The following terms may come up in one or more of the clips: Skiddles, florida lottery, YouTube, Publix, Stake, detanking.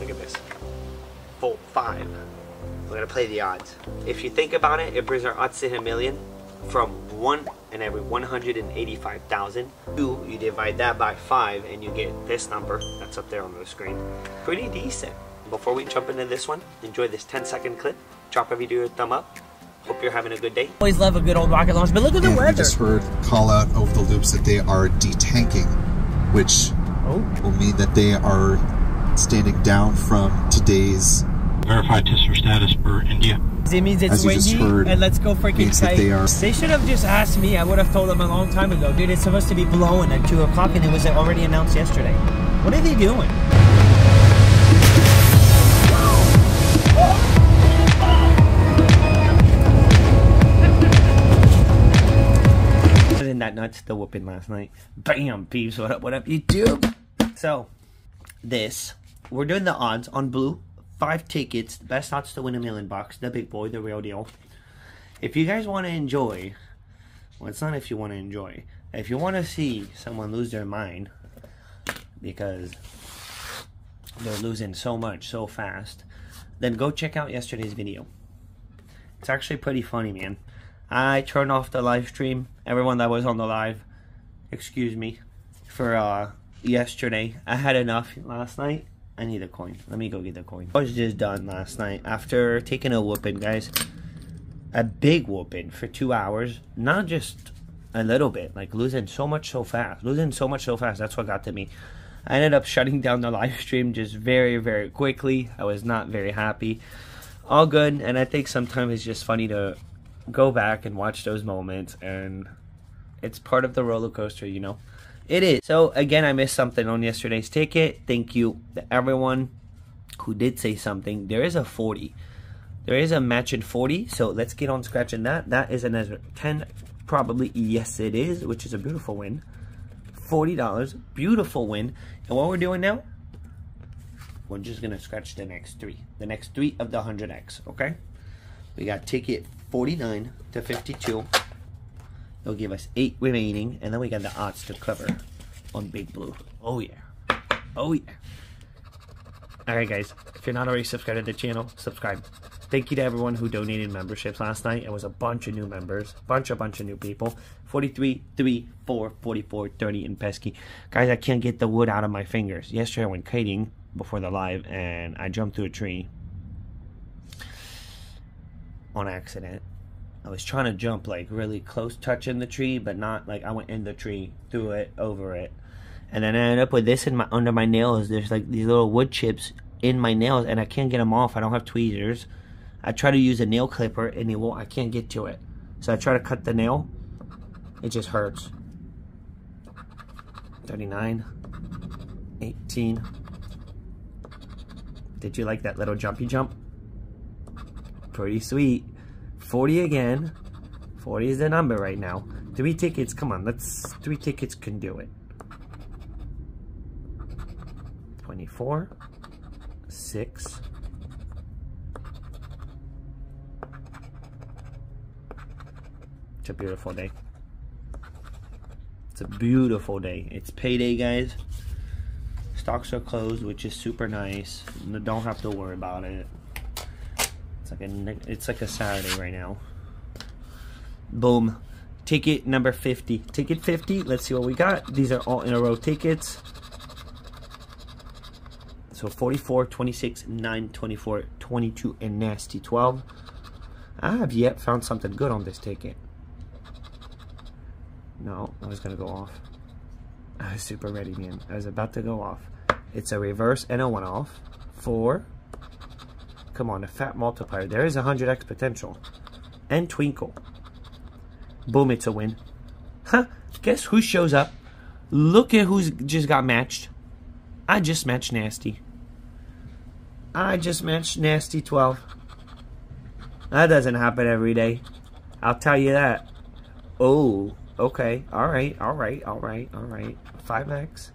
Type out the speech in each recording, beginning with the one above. Look at this. Volt 5. We're gonna play the odds. If you think about it, it brings our odds to hit a million from 1 in every 185,000. 2, you divide that by 5 and you get this number that's up there on the screen. Pretty decent. Before we jump into this one, enjoy this 10-second clip. Drop a video a thumb up. Hope you're having a good day. Always love a good old rocket launch, but look at the weather. We just heard call out over the loops that they are detanking, which will mean that they are standing down from today's verified tester status for India. It means it's windy and let's go freaking tight. They should have just asked me. I would have told them a long time ago. Dude, it's supposed to be blowing at 2 o'clock and it was already announced yesterday. What are they doing? That nuts, the whooping last night. Bam, peeps, what up, YouTube? So, we're doing the odds on blue, 5 tickets, the best odds to win $1 million, the big boy, the real deal. If you guys want to enjoy, well, it's not if you want to enjoy, if you want to see someone lose their mind, because they're losing so much, so fast, then go check out yesterday's video. It's actually pretty funny, man. I turned off the live stream. Everyone that was on the live, excuse me, for yesterday. I had enough last night. I need a coin. Let me go get the coin. I was just done last night after taking a whooping, guys. A big whooping for 2 hours. Not just a little bit. Like losing so much so fast. Losing so much so fast. That's what got to me. I ended up shutting down the live stream just very, very quickly. I was not very happy. All good. And I think sometimes it's just funny to go back and watch those moments, and it's part of the roller coaster, you know. It is. So again, I missed something on yesterday's ticket. Thank you to everyone who did say something. There is a 40. There is a matching 40. So let's get on scratching that. That is another 10, probably. Yes, it is, which is a beautiful win. $40, beautiful win. And what we're doing now, we're just gonna scratch the next 3. The next 3 of the 100X. Okay. We got ticket 49 to 52. It'll give us 8 remaining, and then we got the odds to cover on Big Blue. Oh yeah. Oh yeah. Alright guys, if you're not already subscribed to the channel, subscribe. Thank you to everyone who donated memberships last night. It was a bunch of new members. Bunch of new people. 43, 3, 4, 44, 30, and pesky. Guys, I can't get the wood out of my fingers. Yesterday I went kiting before the live, and I jumped through a tree. On accident. I was trying to jump like really close, touching the tree, but not like I went in the tree, through it, over it, and then I ended up with this in my under my nails. There's like these little wood chips in my nails, and I can't get them off. I don't have tweezers. I try to use a nail clipper, and I can't get to it. So I try to cut the nail. It just hurts. 39, 18. Did you like that little jumpy jump? Pretty sweet. 40 again. 40 is the number right now. 3 tickets. Come on, let's. 3 tickets can do it. 24. 6. It's a beautiful day. It's a beautiful day. It's payday, guys. Stocks are closed, which is super nice. You don't have to worry about it. It's like a Saturday right now. Boom. Ticket number 50. Ticket 50. Let's see what we got. These are all in a row tickets. So 44, 26, 9, 24, 22, and nasty 12. I have yet found something good on this ticket. No, I was going to go off. I was super ready, man. I was about to go off. It's a reverse and a one off. 4. Come on, a fat multiplier. There is 100x potential. And Twinkle. Boom, it's a win. Huh? Guess who shows up? Look at who's just got matched. I just matched Nasty. I just matched Nasty 12. That doesn't happen every day. I'll tell you that. Oh, okay. Alright, alright, alright, alright. 5x.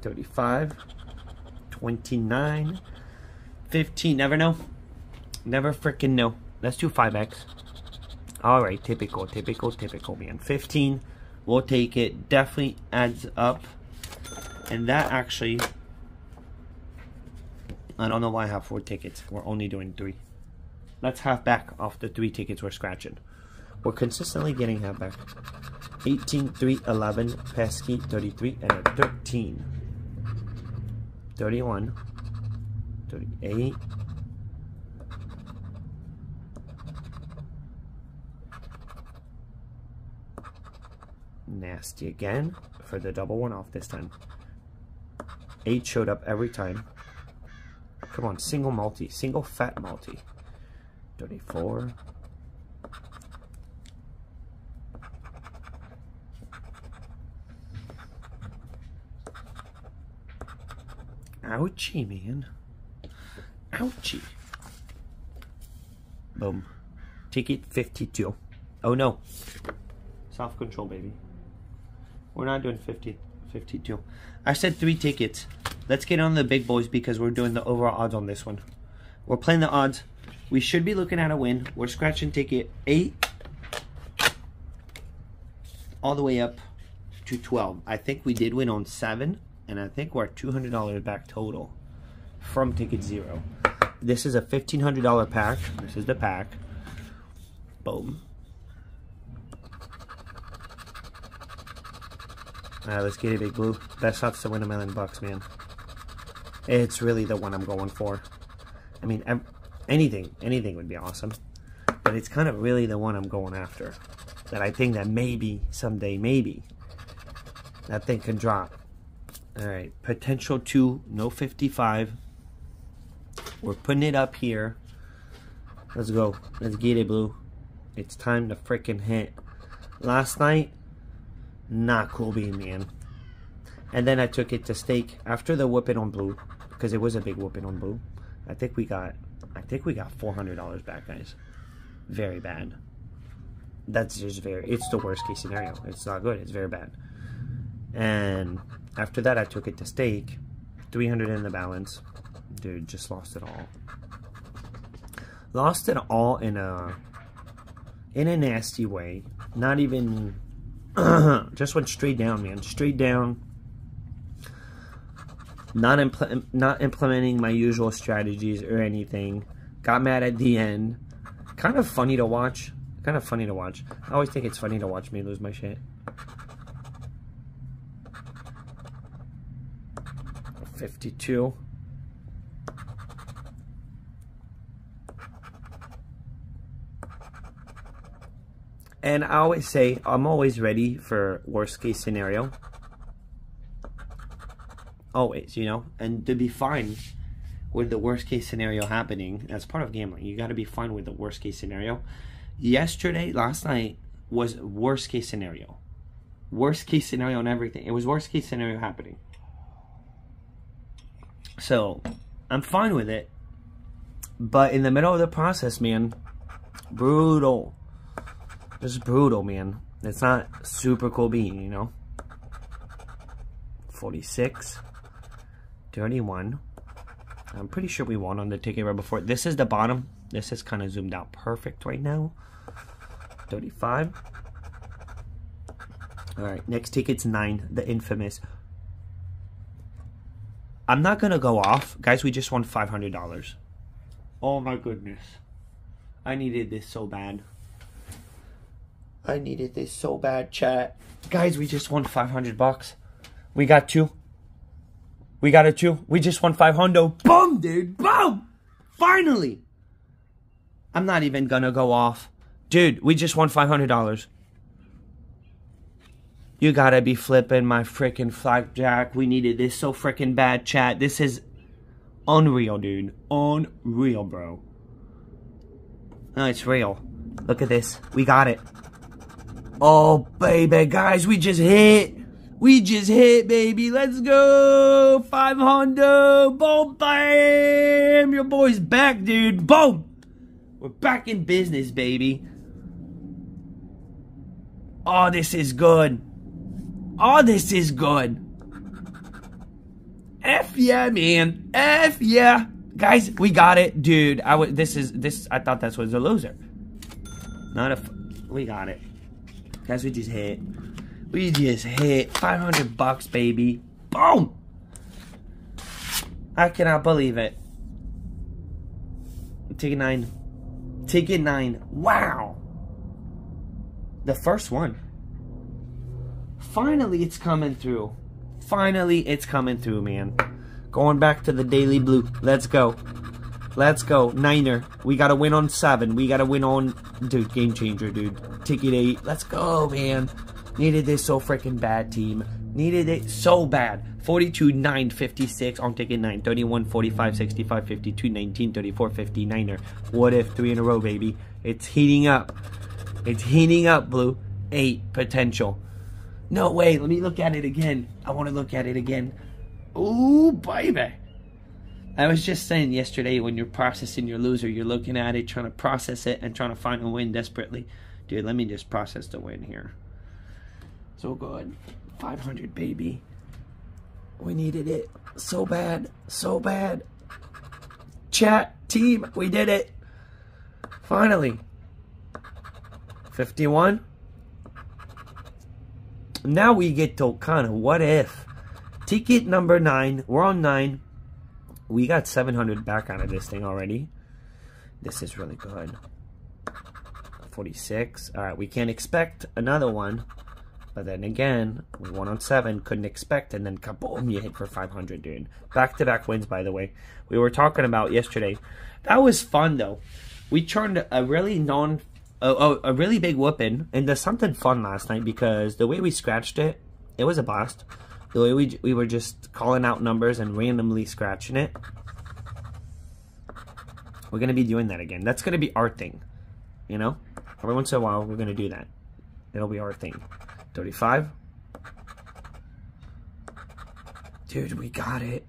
35. 29, 15, never know. Never freaking know. Let's do 5x. Alright, typical, man. 15, we'll take it. Definitely adds up. And that actually I don't know why I have 4 tickets. We're only doing 3. Let's half back off the 3 tickets we're scratching. We're consistently getting half back. 18, 3, 11, pesky, 33, and a 13. 31, 38, nasty again for the double one off this time. 8 showed up every time. Come on, single multi, single fat multi. 34. ouchie. Boom. Ticket 52. Oh no, self control, baby. We're not doing 52. I said 3 tickets. Let's get on the big boys because we're doing the overall odds on this one. We're playing the odds. We should be looking at a win. We're scratching ticket 8 all the way up to 12. I think we did win on 7, and I think we're $200 back total from ticket 0. This is a $1,500 pack. This is the pack. Boom. Alright, let's get it, Big Blue. Best odds to win $1,000,000, man. It's really the one I'm going for. I mean, anything would be awesome. But it's kind of really the one I'm going after. That I think that maybe, someday, maybe, that thing can drop. Alright, potential 2, no 55. We're putting it up here. Let's go. Let's get it, Blue. It's time to freaking hit. Last night, not cool bean, man. And then I took it to Stake after the whooping on Blue, because it was a big whooping on Blue. I think we got $400 back, guys. Very bad. That's just very, it's the worst case scenario. It's not good, it's very bad. And after that I took it to Stake, 300 in the balance. Dude, just lost it all. Lost it all in a nasty way. Not even just went straight down, man. Straight down. Not implementing my usual strategies or anything. Got mad at the end. Kind of funny to watch. Kind of funny to watch. I always think it's funny to watch me lose my shit. 52. And I always say, I'm always ready for worst case scenario. Always, you know? And to be fine with the worst case scenario happening, that's part of gambling. You gotta be fine with the worst case scenario. Yesterday, last night, was worst case scenario. Worst case scenario on everything. It was worst case scenario happening. So, I'm fine with it. But in the middle of the process, man, brutal. Just brutal, man. It's not super cool bean, you know? 46. 31. I'm pretty sure we won on the ticket right before. This is the bottom. This is kind of zoomed out perfect right now. 35. Alright, next ticket's 9. The infamous. I'm not going to go off. Guys, we just won $500. Oh my goodness. I needed this so bad. I needed this so bad, chat. Guys, we just won $500. We got 2. We got a 2. We just won 500. Boom, dude. Boom. Finally. I'm not even going to go off. Dude, we just won $500. You got to be flipping my freaking flapjack. We needed this so freaking bad, chat. This is unreal, dude. Unreal, bro. No, it's real. Look at this. We got it. Oh, baby, guys, we just hit. We just hit, baby. Let's go. 500. Boom, bam. Your boy's back, dude. Boom. We're back in business, baby. Oh, this is good. Oh, this is good. F yeah, man. F yeah. Guys, we got it, dude. I thought this was a loser. We got it. Guys, we just hit. We just hit. $500, baby. Boom! I cannot believe it. Ticket 9. Ticket 9. Wow. The first one. Finally, it's coming through. Finally, it's coming through, man. Going back to the Daily Blue. Let's go. Let's go. Niner. We got to win on 7. We got to win on... Dude, game changer, dude. Ticket 8. Let's go, man. Needed this so freaking bad, team. Needed it so bad. 42, 9, 56 on ticket 9. 31, 45, 65, 52, 19, 34, 59er. What if 3 in a row, baby? It's heating up. It's heating up, Blue. 8 potential. No way. Let me look at it again. I want to look at it again. Ooh, baby. I was just saying yesterday, when you're processing your loser, you're looking at it, trying to process it, and trying to find a win desperately. Dude, let me just process the win here. So good. 500, baby. We needed it so bad. So bad. Chat, team, we did it. Finally. 51. Now we get to kind of what if. Ticket number 9. We're on 9. We got 700 back out of this thing already. This is really good. 46. All right, we can't expect another one. But then again, we won on 7. Couldn't expect. And then kaboom, you hit for 500, dude. Back-to-back wins, by the way. We were talking about yesterday. That was fun, though. We turned a really really big whooping into something fun last night, because the way we scratched it, it was a blast. The way we were just calling out numbers and randomly scratching it. We're going to be doing that again. That's going to be our thing, you know? Every once in a while, we're going to do that. It'll be our thing. 35. Dude, we got it.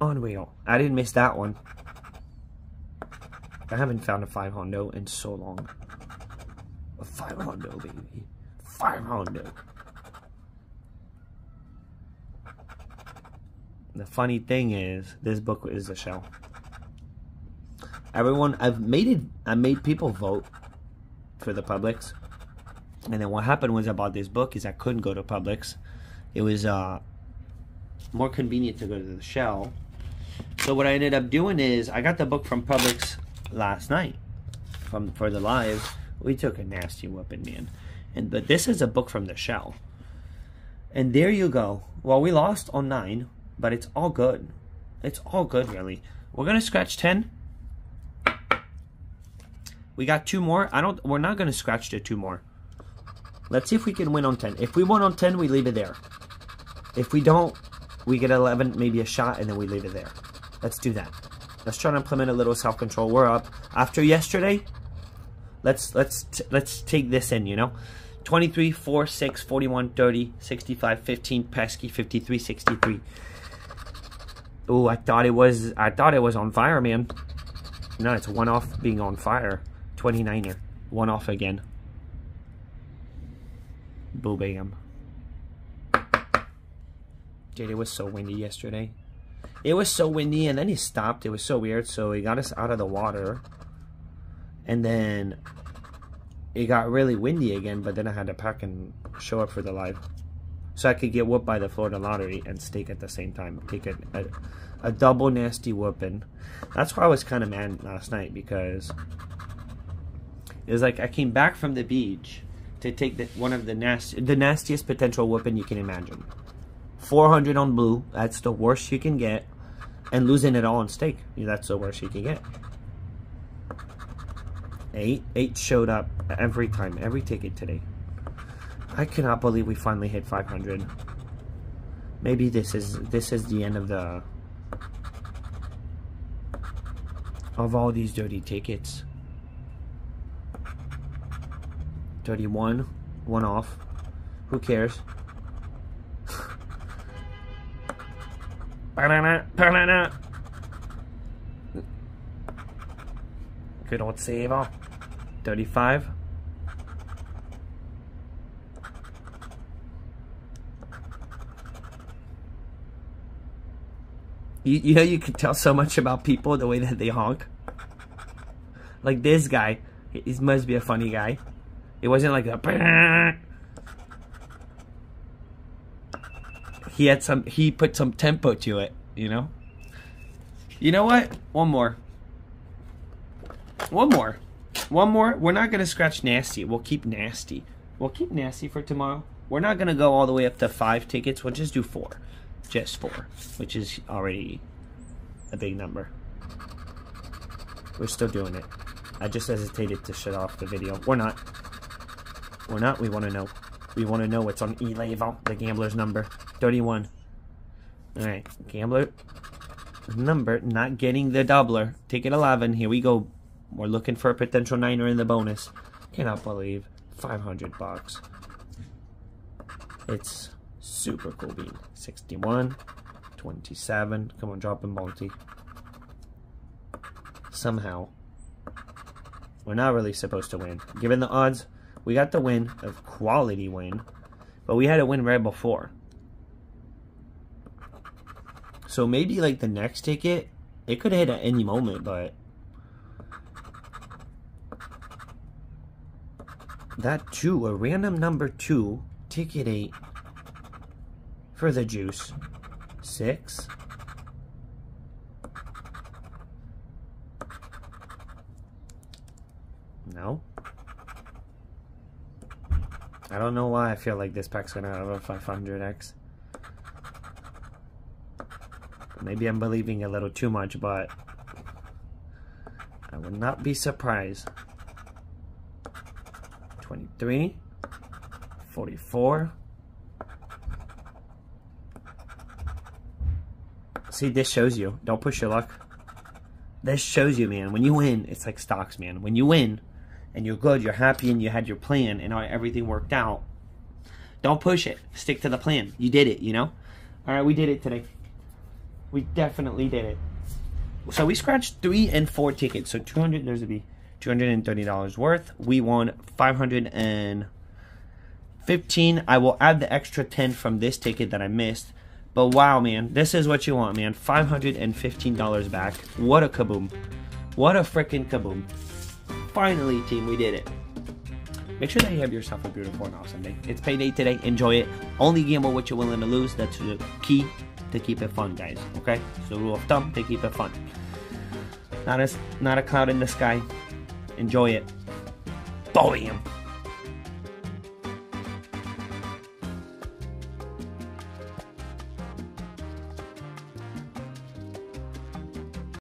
Unreal. I didn't miss that one. I haven't found a 5 hondo in so long. A 5 hondo, baby. 5 hondo. The funny thing is, this book is a shell. Everyone, I made people vote for the Publix, and then what happened was I bought this book is I couldn't go to Publix. It was more convenient to go to the shell. So what I ended up doing is I got the book from Publix last night for the live. We took a nasty whooping, man. But this is a book from the shell. And there you go. Well, we lost on 9. But it's all good. It's all good, really. We're gonna scratch 10. We got 2 more. We're not gonna scratch the 2 more. Let's see if we can win on 10. If we win on 10, we leave it there. If we don't, we get 11, maybe a shot, and then we leave it there. Let's do that. Let's try to implement a little self-control. We're up after yesterday. Let's take this in, you know. 23, 4, 6, 41, 30, 65, 15, pesky, 53, 63. Oh, I thought it was on fire, man. No, it's one off being on fire. 29er. One off again. Boo bam. Dude, it was so windy yesterday. It was so windy, and then he stopped. It was so weird, so he got us out of the water. And then it got really windy again, but then I had to pack and show up for the live. So I could get whooped by the Florida Lottery and Stake at the same time. Take a double nasty whooping. That's why I was kind of mad last night, because it was like I came back from the beach to take the nastiest potential whooping you can imagine. 400 on Blue. That's the worst you can get. And losing it all on Stake. That's the worst you can get. 8 showed up every time. Every ticket today. I cannot believe we finally hit 500. Maybe this is the end of all these dirty tickets. 31, one off. Who cares? Banana. Good old save off. 35. You know, you can tell so much about people the way that they honk. Like this guy, he must be a funny guy. It wasn't like a... He put some tempo to it, you know? You know what? One more. One more. We're not going to scratch nasty. We'll keep nasty. We'll keep nasty for tomorrow. We're not going to go all the way up to 5 tickets. We'll just do 4. Just 4, which is already a big number. We're still doing it. I just hesitated to shut off the video. We're not. We're not. We want to know. We want to know what's on Eleven, the gambler's number. 31. Alright. Gambler number. Not getting the doubler. Ticket 11. Here we go. We're looking for a potential niner in the bonus. Cannot believe. 500 bucks. It's super cool bean. 61. 27. Come on, drop a multi. Somehow. We're not really supposed to win. Given the odds, we got the win, a quality win, but we had a win right before. So maybe like the next ticket, it could hit at any moment, but that 2, a random number 2, ticket 8 for the juice, 6. No. I don't know why I feel like this pack's gonna have a 500x. Maybe I'm believing a little too much, but I would not be surprised. 23, 44. See, this shows you. Don't push your luck. This shows you, man. When you win, it's like stocks, man. When you win, and you're good, you're happy, and you had your plan, and everything worked out, don't push it. Stick to the plan. You did it, you know? All right, we did it today. We definitely did it. So we scratched 3 and 4 tickets. So 200, there's a B, $230 worth. We won 515. I will add the extra 10 from this ticket that I missed. But wow, man, this is what you want, man. $515 back. What a kaboom. What a freaking kaboom. Finally, team, we did it. Make sure that you have yourself a beautiful and awesome day. It's payday today. Enjoy it. Only gamble what you're willing to lose. That's the key to keep it fun, guys. Okay? So rule of thumb to keep it fun. Not a cloud in the sky. Enjoy it. Bam!